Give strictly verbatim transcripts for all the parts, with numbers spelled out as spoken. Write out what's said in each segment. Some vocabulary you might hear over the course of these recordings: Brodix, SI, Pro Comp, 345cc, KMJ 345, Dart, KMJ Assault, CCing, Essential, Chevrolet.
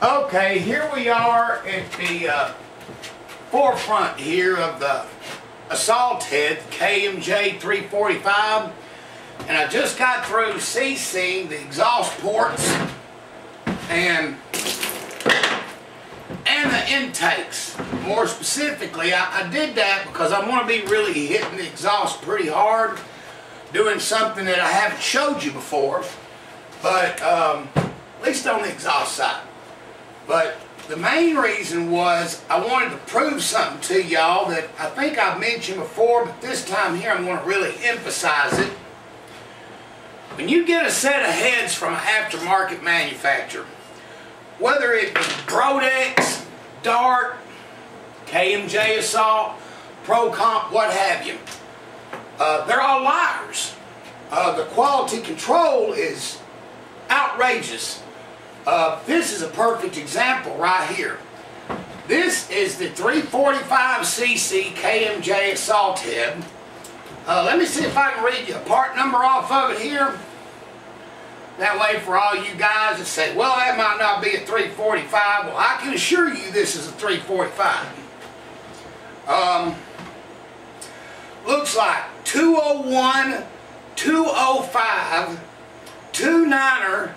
Okay, here we are at the uh, forefront here of the Assault Head K M J three forty-five, and I just got through ceasing the exhaust ports and and the intakes. More specifically, I, I did that because I want to be really hitting the exhaust pretty hard, doing something that I haven't showed you before, but um, at least on the exhaust side. But the main reason was I wanted to prove something to y'all that I think I've mentioned before, but this time here I'm going to really emphasize it. When you get a set of heads from an aftermarket manufacturer, whether it be Brodix, Dart, K M J Assault, Pro Comp, what have you, uh, they're all liars. Uh, the quality control is outrageous. Uh, this is a perfect example right here. This is the three forty-five C C K M J Assault Head. Uh, let me see if I can read you a part number off of it here. That way for all you guys that say, well, that might not be a three forty-five. Well, I can assure you this is a three forty-five. Um, looks like two oh one, two oh five, two niner,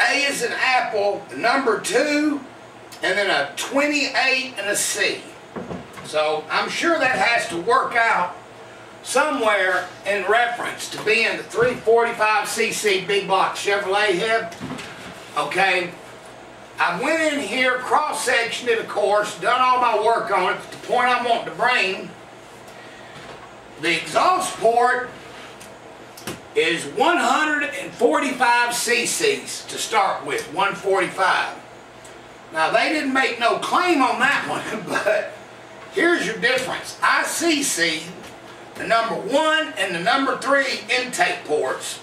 A is an apple, number two, and then a twenty-eight and a C. So I'm sure that has to work out somewhere in reference to being the three forty-five C C big block Chevrolet head. Okay, I went in here, cross-sectioned it, of course, done all my work on it. The point I want to bring, the exhaust port is one forty-five C Cs to start with, one forty-five. Now they didn't make no claim on that one, but here's your difference. I C C the number one and the number three intake ports.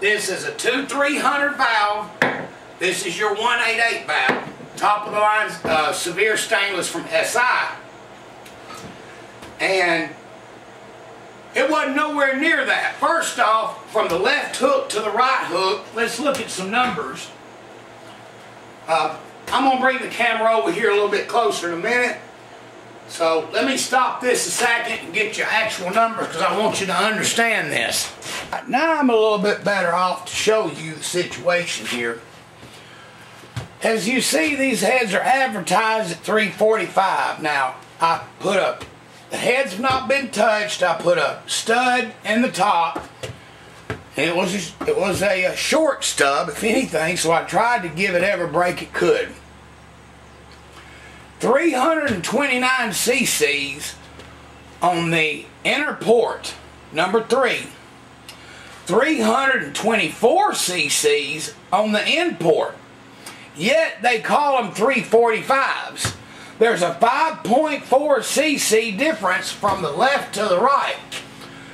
This is a two three hundred valve. This is your one eighty-eight valve. Top of the line uh, severe stainless from S I. And it wasn't nowhere near that. First off, from the left hook to the right hook, let's look at some numbers. Uh, I'm going to bring the camera over here a little bit closer in a minute. So let me stop this a second and get your actual numbers because I want you to understand this. Now I'm a little bit better off to show you the situation here. As you see, these heads are advertised at three forty-five. Now, I put up, the heads have not been touched. I put a stud in the top. It was it was a, a short stub, if anything, so I tried to give it every break it could. three twenty-nine C Cs on the inner port, number three. three twenty-four C Cs on the end port. Yet they call them three forty-fives. There's a five point four C C difference from the left to the right.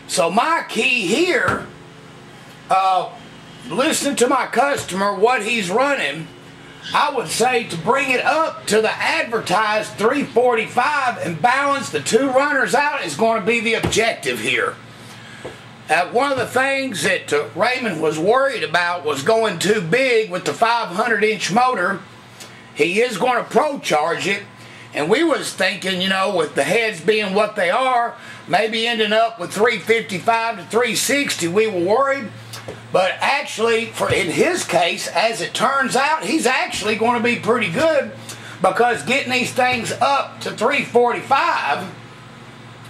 So my key here, uh, listening to my customer, what he's running, I would say to bring it up to the advertised three forty-five and balance the two runners out is going to be the objective here. Uh, one of the things that uh, Raymond was worried about was going too big with the five hundred inch motor. He is going to pro-charge it. And we was thinking, you know, with the heads being what they are, maybe ending up with three fifty-five to three sixty, we were worried. But actually, for in his case, as it turns out, he's actually going to be pretty good because getting these things up to three forty-five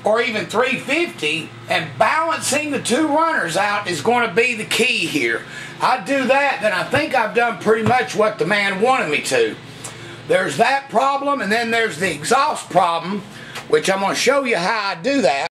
or even three fifty and balancing the two runners out is going to be the key here. I do that, then I think I've done pretty much what the man wanted me to. There's that problem, and then there's the exhaust problem, which I'm going to show you how I do that.